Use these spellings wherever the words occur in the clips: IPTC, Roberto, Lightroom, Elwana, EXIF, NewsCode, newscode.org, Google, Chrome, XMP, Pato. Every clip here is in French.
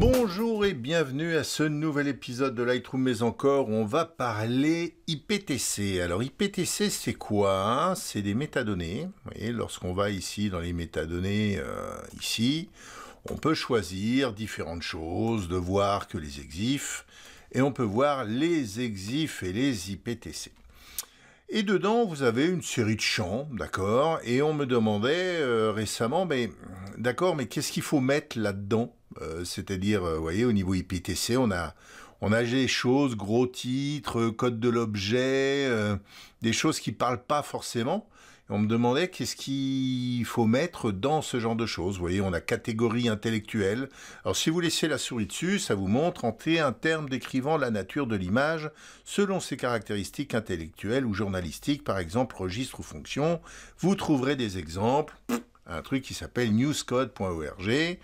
Bonjour et bienvenue à ce nouvel épisode de Lightroom, mais encore, on va parler IPTC. Alors IPTC, c'est quoi? C'est des métadonnées. Vous voyez, lorsqu'on va ici dans les métadonnées, ici, on peut choisir différentes choses, de voir que les EXIF, et on peut voir les EXIF et les IPTC. Et dedans, vous avez une série de champs, d'accord? Et on me demandait récemment, mais d'accord, mais qu'est-ce qu'il faut mettre là-dedans? C'est-à-dire, vous voyez, au niveau IPTC, on a des choses, gros titres, code de l'objet, des choses qui ne parlent pas forcément. Et on me demandait qu'est-ce qu'il faut mettre dans ce genre de choses. Vous voyez, on a catégorie intellectuelle. Alors, si vous laissez la souris dessus, ça vous montre un terme décrivant la nature de l'image selon ses caractéristiques intellectuelles ou journalistiques, par exemple, registre ou fonction. Vous trouverez des exemples. Un truc qui s'appelle newscode.org.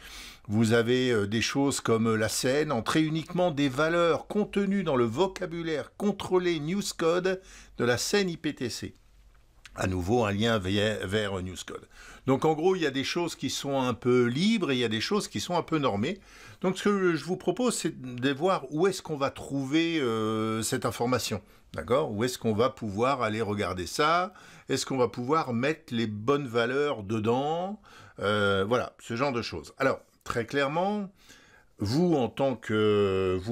Vous avez des choses comme la scène, entrer uniquement des valeurs contenues dans le vocabulaire contrôlé newscode de la scène IPTC. À nouveau, un lien vers NewsCode. Donc, en gros, il y a des choses qui sont un peu libres et il y a des choses qui sont un peu normées. Donc, ce que je vous propose, c'est de voir où est-ce qu'on va trouver cette information. D'accord? Où est-ce qu'on va pouvoir aller regarder ça? Est-ce qu'on va pouvoir mettre les bonnes valeurs dedans? Voilà, ce genre de choses. Alors, très clairement, vous en tant que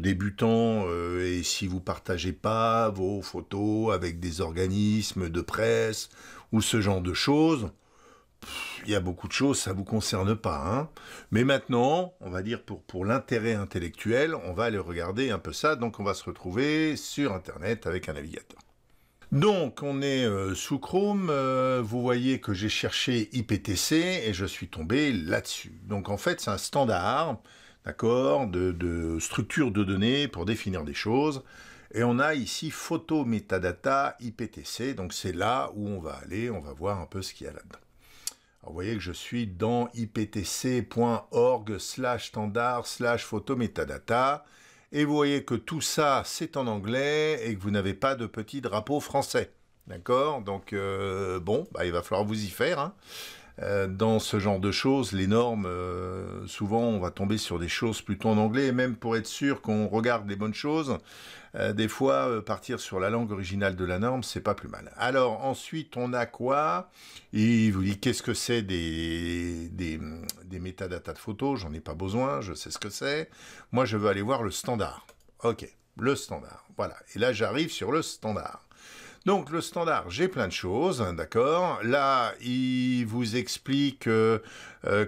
débutant, et si vous partagez pas vos photos avec des organismes de presse ou ce genre de choses, il y a beaucoup de choses, ça vous concerne pas, hein. Mais maintenant, on va dire pour l'intérêt intellectuel, on va aller regarder un peu ça, donc on va se retrouver sur Internet avec un navigateur. Donc, on est sous Chrome, vous voyez que j'ai cherché IPTC et je suis tombé là-dessus. Donc, en fait, c'est un standard, d'accord, de structure de données pour définir des choses. Et on a ici photo metadata IPTC, donc c'est là où on va aller, on va voir un peu ce qu'il y a là-dedans. Vous voyez que je suis dans iptc.org/standard/photo metadata. Et vous voyez que tout ça, c'est en anglais et que vous n'avez pas de petit drapeau français. D'accord? Donc, bon, bah, il va falloir vous y faire. Hein. Dans ce genre de choses, les normes, souvent, on va tomber sur des choses plutôt en anglais. Et même pour être sûr qu'on regarde les bonnes choses, des fois, partir sur la langue originale de la norme, c'est pas plus mal. Alors, ensuite, on a quoi? Il vous dit qu'est-ce que c'est des métadatas de photos, j'en ai pas besoin, je sais ce que c'est. Moi, je veux aller voir le standard. Ok, le standard, voilà. Et là, j'arrive sur le standard. Donc, le standard, j'ai plein de choses, hein, d'accord? Là, il vous explique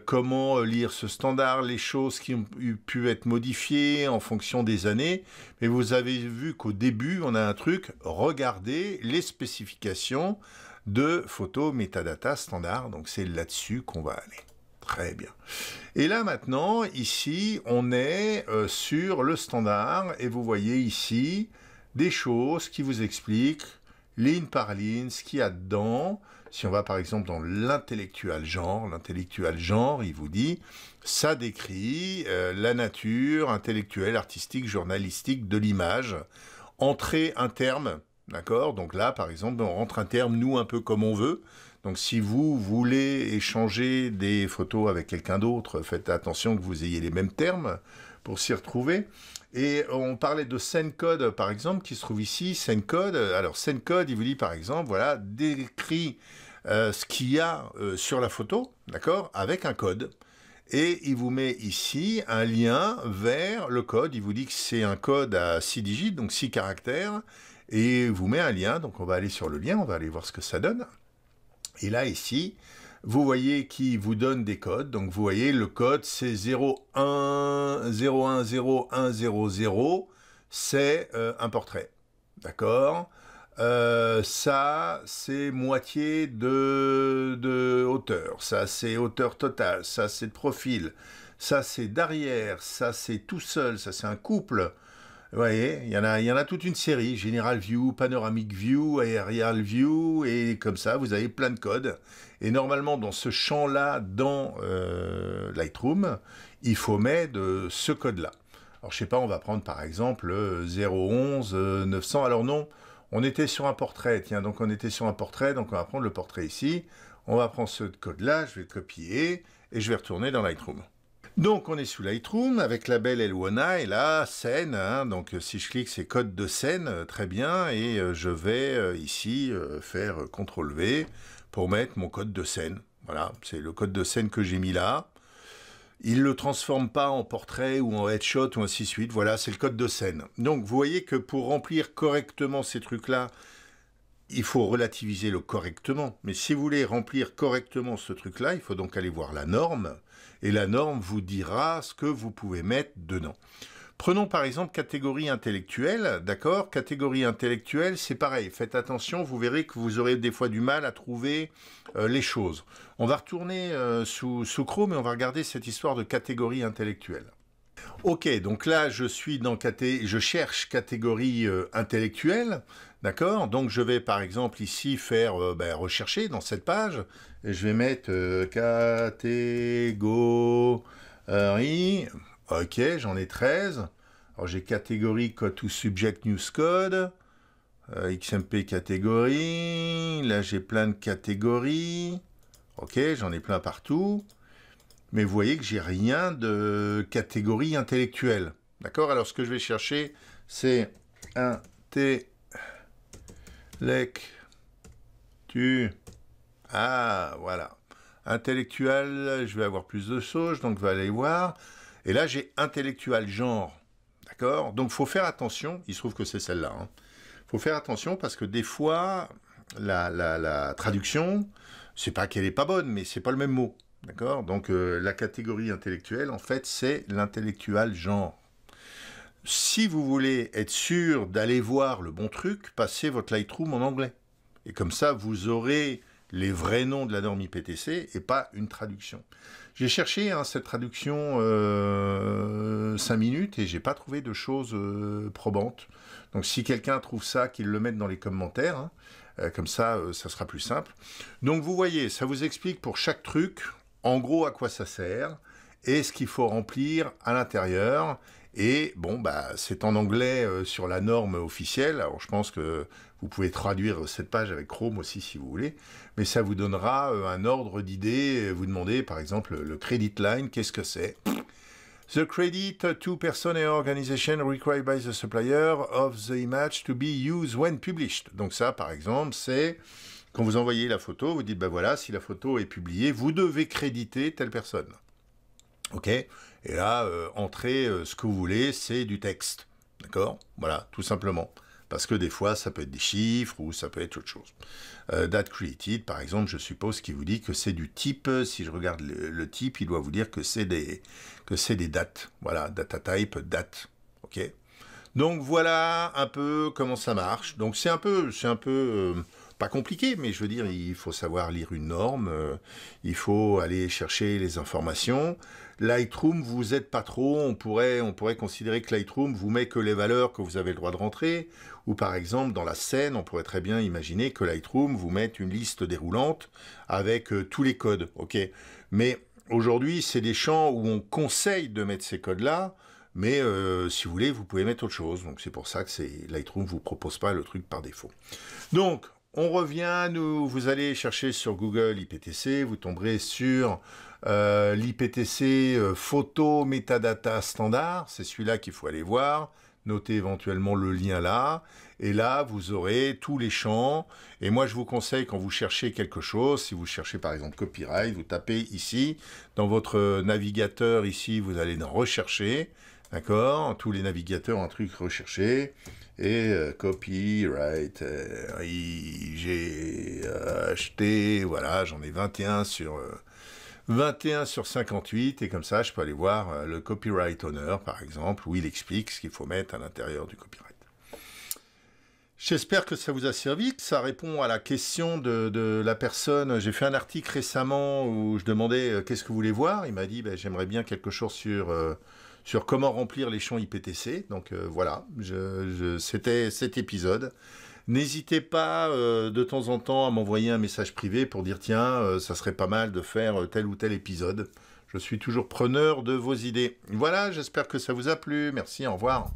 comment lire ce standard, les choses qui ont pu être modifiées en fonction des années. Mais vous avez vu qu'au début, on a un truc, regardez les spécifications de photo metadata standard. Donc, c'est là-dessus qu'on va aller. Très bien. Et là, maintenant, ici, on est sur le standard. Et vous voyez ici des choses qui vous expliquent ligne par ligne ce qu'il y a dedans. Si on va, par exemple, dans l'intellectuel genre, il vous dit, ça décrit la nature intellectuelle, artistique, journalistique de l'image. Entrer un terme, d'accord? Donc là, par exemple, on rentre un terme, nous, un peu comme on veut. Donc, si vous voulez échanger des photos avec quelqu'un d'autre, faites attention que vous ayez les mêmes termes pour s'y retrouver. Et on parlait de NewsCode, par exemple, qui se trouve ici. NewsCode, alors NewsCode, il vous dit, par exemple, voilà, décrit ce qu'il y a sur la photo, d'accord, avec un code. Et il vous met ici un lien vers le code. Il vous dit que c'est un code à 6 digits, donc 6 caractères. Et il vous met un lien. Donc, on va aller sur le lien, on va aller voir ce que ça donne. Et là, ici, vous voyez qu'il vous donne des codes. Donc, vous voyez, le code, c'est 01010100. C'est un portrait. D'accord? Ça, c'est moitié de hauteur. Ça, c'est hauteur totale. Ça, c'est de profil. Ça, c'est d'arrière. Ça, c'est tout seul. Ça, c'est un couple. Vous voyez, il y en a toute une série, General View, Panoramic View, Aerial View, et comme ça, vous avez plein de codes. Et normalement, dans ce champ-là, dans Lightroom, il faut mettre ce code-là. Alors, je sais pas, on va prendre par exemple 011 900. Alors non, on était sur un portrait, tiens, donc on était sur un portrait, donc on va prendre le portrait ici. On va prendre ce code-là, je vais le copier, et je vais retourner dans Lightroom. Donc on est sous Lightroom avec la belle Elwana et la scène, hein, donc si je clique c'est code de scène, très bien, et je vais ici faire CTRL V pour mettre mon code de scène. Voilà, c'est le code de scène que j'ai mis là. Il ne le transforme pas en portrait ou en headshot ou ainsi de suite. Voilà, c'est le code de scène. Donc vous voyez que pour remplir correctement ces trucs-là, il faut relativiser le correctement. Mais si vous voulez remplir correctement ce truc-là, il faut donc aller voir la norme. Et la norme vous dira ce que vous pouvez mettre dedans. Prenons par exemple catégorie intellectuelle, d'accord? Catégorie intellectuelle, c'est pareil. Faites attention, vous verrez que vous aurez des fois du mal à trouver les choses. On va retourner sous Chrome et on va regarder cette histoire de catégorie intellectuelle. Ok, donc là, je suis dans je cherche catégorie intellectuelle, d'accord? Donc je vais par exemple ici faire rechercher dans cette page. Et je vais mettre catégorie... Ok, j'en ai 13. Alors j'ai catégorie, code ou subject, NewsCode, XMP catégorie. Là j'ai plein de catégories. Ok, j'en ai plein partout. Mais vous voyez que j'ai rien de catégorie intellectuelle. D'accord? Alors ce que je vais chercher, c'est Ah, voilà. Intellectuel, je vais avoir plus de sauge, donc je vais aller voir. Et là, j'ai intellectuel genre, d'accord? Donc, il faut faire attention. Il se trouve que c'est celle-là. Hein. Faut faire attention parce que des fois, la traduction, c'est pas qu'elle n'est pas bonne, mais c'est pas le même mot, d'accord? Donc, la catégorie intellectuelle, en fait, c'est l'intellectuel genre. Si vous voulez être sûr d'aller voir le bon truc, passez votre Lightroom en anglais. Et comme ça, vous aurez les vrais noms de la norme IPTC et pas une traduction. J'ai cherché cette traduction 5 minutes et j'ai pas trouvé de choses probantes. Donc si quelqu'un trouve ça, qu'il le mette dans les commentaires, hein, comme ça, ça sera plus simple. Donc vous voyez, ça vous explique pour chaque truc, en gros, à quoi ça sert et ce qu'il faut remplir à l'intérieur. Et bon, c'est en anglais sur la norme officielle. Alors je pense que vous pouvez traduire cette page avec Chrome aussi si vous voulez. Mais ça vous donnera un ordre d'idées. Vous demandez par exemple le credit line, qu'est-ce que c'est? The credit to person and organization required by the supplier of the image to be used when published. Donc ça par exemple c'est quand vous envoyez la photo, vous dites voilà, si la photo est publiée, vous devez créditer telle personne. Ok, et là, entrez ce que vous voulez, c'est du texte, d'accord? Voilà, tout simplement. Parce que des fois, ça peut être des chiffres ou ça peut être autre chose. Date created, par exemple, je suppose qu'il vous dit que c'est du type. Si je regarde le type, il doit vous dire que c'est des dates. Voilà, data type, date. Ok. Donc voilà un peu comment ça marche. Donc c'est un peu, pas compliqué, mais je veux dire, il faut savoir lire une norme, il faut aller chercher les informations. Lightroom, vous aide pas trop, on pourrait considérer que Lightroom vous met que les valeurs que vous avez le droit de rentrer, ou par exemple, dans la scène, on pourrait très bien imaginer que Lightroom vous mette une liste déroulante avec tous les codes, ok. Mais aujourd'hui, c'est des champs où on conseille de mettre ces codes-là, mais si vous voulez, vous pouvez mettre autre chose. Donc c'est pour ça que Lightroom vous propose pas le truc par défaut. Donc, on revient, vous allez chercher sur Google IPTC, vous tomberez sur l'IPTC photo metadata standard, c'est celui-là qu'il faut aller voir, notez éventuellement le lien là, et là vous aurez tous les champs, et moi je vous conseille quand vous cherchez quelque chose, si vous cherchez par exemple copyright, vous tapez ici, dans votre navigateur ici vous allez dans rechercher, d'accord, tous les navigateurs ont un truc recherché, et copyright, j'ai acheté, voilà, j'en ai 21 sur 58, et comme ça, je peux aller voir le copyright owner, par exemple, où il explique ce qu'il faut mettre à l'intérieur du copyright. J'espère que ça vous a servi, que ça répond à la question de la personne. J'ai fait un article récemment où je demandais qu'est-ce que vous voulez voir. Il m'a dit, j'aimerais bien quelque chose sur... sur comment remplir les champs IPTC. Donc voilà, c'était cet épisode. N'hésitez pas de temps en temps à m'envoyer un message privé pour dire « Tiens, ça serait pas mal de faire tel ou tel épisode. » Je suis toujours preneur de vos idées. Voilà, j'espère que ça vous a plu. Merci, au revoir.